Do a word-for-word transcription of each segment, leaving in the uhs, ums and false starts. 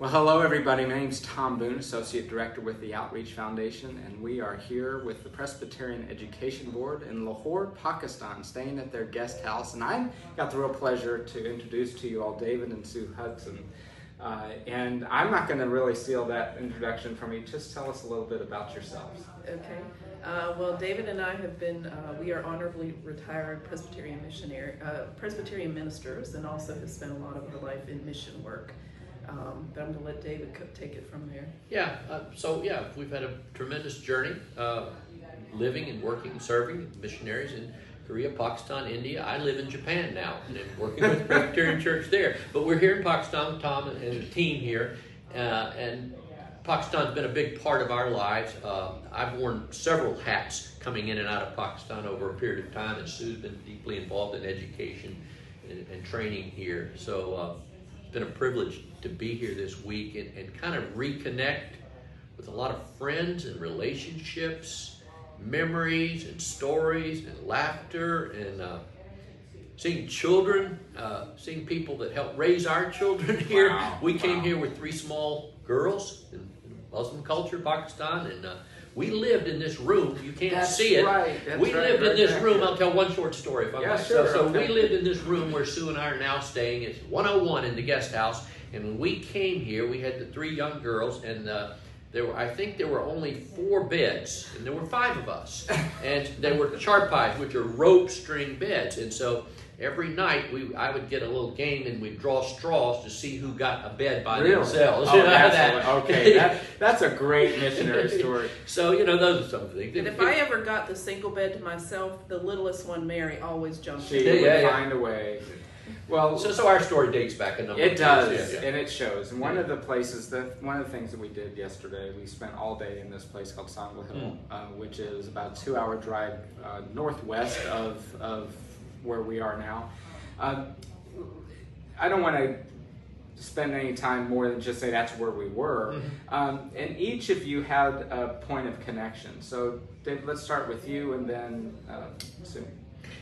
Well, hello everybody. My name is Tom Boone, Associate Director with the Outreach Foundation, and we are here with the Presbyterian Education Board in Lahore, Pakistan, staying at their guest house. And I got the real pleasure to introduce to you all David and Sue Hudson. Uh, and I'm not going to really steal that introduction from you. Just tell us a little bit about yourselves. Okay. Uh, well, David and I have been, uh, we are honorably retired Presbyterian missionary, uh, Presbyterian ministers, and also have spent a lot of our life in mission work. Um, but I'm going to let David take it from there. Yeah, uh, so yeah, we've had a tremendous journey, uh, living and working and serving missionaries in Korea, Pakistan, India. I live in Japan now, and I'm working with the Presbyterian Church there. But we're here in Pakistan with Tom and the team here, uh, and Pakistan's been a big part of our lives. Uh, I've worn several hats coming in and out of Pakistan over a period of time, and Sue's been deeply involved in education and, and training here. So. Uh, It's been a privilege to be here this week and, and kind of reconnect with a lot of friends and relationships, memories and stories and laughter, and uh, seeing children, uh, seeing people that help raise our children here. Wow, we came wow. here with three small girls in Muslim culture, Pakistan, and uh, we lived in this room. You can't that's see it. Right, that's we right, lived right, in this room. Right. I'll tell one short story if I yeah, might. Sure, so, okay. so we lived in this room where Sue and I are now staying. It's one oh one in the guest house. And when we came here, we had the three young girls, and uh, there were, I think there were only four beds, and there were five of us. And they were charpais, which are rope string beds. And so every night we, I would get a little game, and we'd draw straws to see who got a bed by really? themselves. Oh, you know, that. Okay, that, that's a great missionary story. So, you know, those are some of the things. And if it, I ever got the single bed to myself, the littlest one, Mary, always jumped she in. She would yeah, yeah. find a way. Well, so, so our story dates back a number of years. It does, yeah, yeah. and it shows. And one yeah. of the places that, one of the things that we did yesterday, we spent all day in this place called Sangla Hill, mm. uh, which is about a two-hour drive uh, northwest of of where we are now. Uh, I don't want to spend any time more than just say that's where we were. Mm-hmm. um, and each of you had a point of connection. So Dave, let's start with you, and then uh, Sue.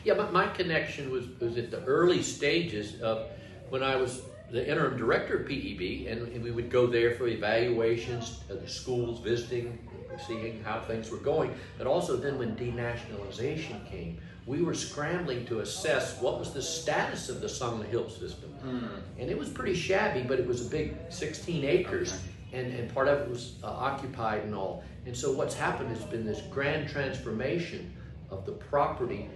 Yeah, but my connection was, was at the early stages of when I was the interim director of P E B, and, and we would go there for evaluations of the schools, visiting, seeing how things were going. But also then when denationalization came, we were scrambling to assess what was the status of the Sangla Hill system. Mm. And it was pretty shabby, but it was a big sixteen acres, okay. and, and part of it was uh, occupied and all. And so what's happened has been this grand transformation of the property,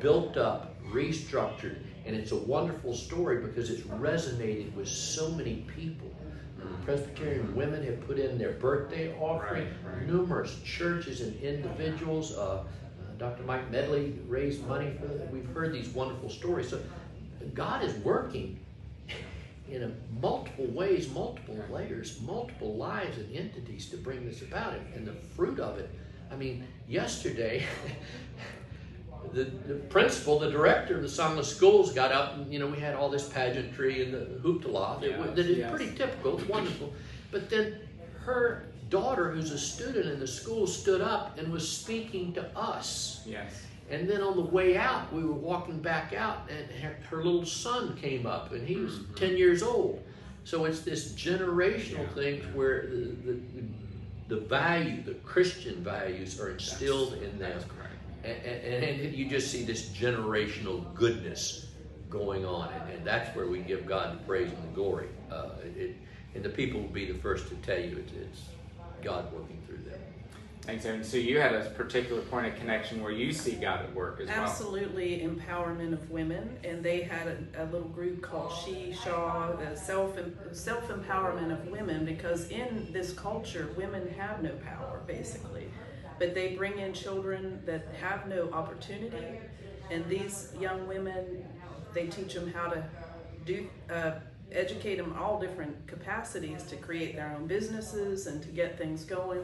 built up, restructured, and it's a wonderful story because it's resonated with so many people. Mm. Presbyterian women have put in their birthday offering, right, right. numerous churches and individuals, uh, Doctor Mike Medley raised money for that. We've heard these wonderful stories. So God is working in a multiple ways, multiple layers, multiple lives and entities to bring this about. And the fruit of it, I mean, yesterday, the, the principal, the director of the Sangla schools got up, and you know, we had all this pageantry and the hooptala. Yes, that is yes. pretty typical, it's wonderful. But then her daughter, who's a student in the school, stood up and was speaking to us. Yes. And then on the way out, we were walking back out, and her, her little son came up, and he was mm-hmm. ten years old. So it's this generational yeah. thing where the, the, the value, the Christian values are instilled that's, in them. That's correct. And, and, and you just see this generational goodness going on, and, and that's where we give God the praise and the glory. Uh, it, and the people will be the first to tell you it's, it's God working through them. Thanks, Erin. So you had a particular point of connection where you see God at work as Absolutely, well. Absolutely, empowerment of women, and they had a, a little group called She-Shaw, the self self empowerment of women, because in this culture, women have no power basically, but they bring in children that have no opportunity, and these young women, they teach them how to do. Uh, educate them all different capacities to create their own businesses and to get things going.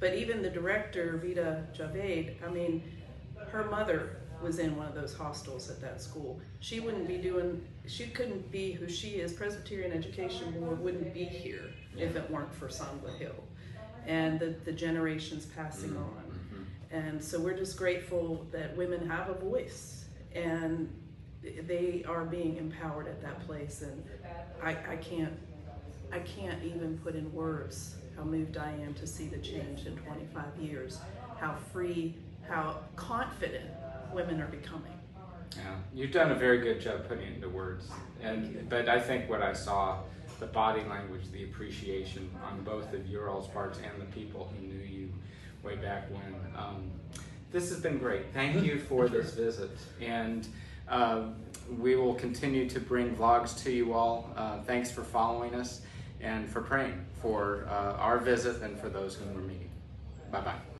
But even the director, Vita Javed, I mean, her mother was in one of those hostels at that school. She wouldn't be doing, she couldn't be who she is. Presbyterian Education Board wouldn't be here yeah. if it weren't for Sangla Hill and the, the generations passing mm-hmm. on. And so we're just grateful that women have a voice, and they are being empowered at that place, and I, I can't I can't even put in words how moved I am to see the change in twenty-five years, how free, how confident women are becoming. Yeah, you've done a very good job putting it into words. And, but I think what I saw, the body language, the appreciation on both of your all's parts and the people who knew you way back when. Um, this has been great. Thank you for this visit. And uh, we will continue to bring vlogs to you all. Uh, thanks for following us and for praying for uh, our visit and for those whom we're meeting. Bye-bye.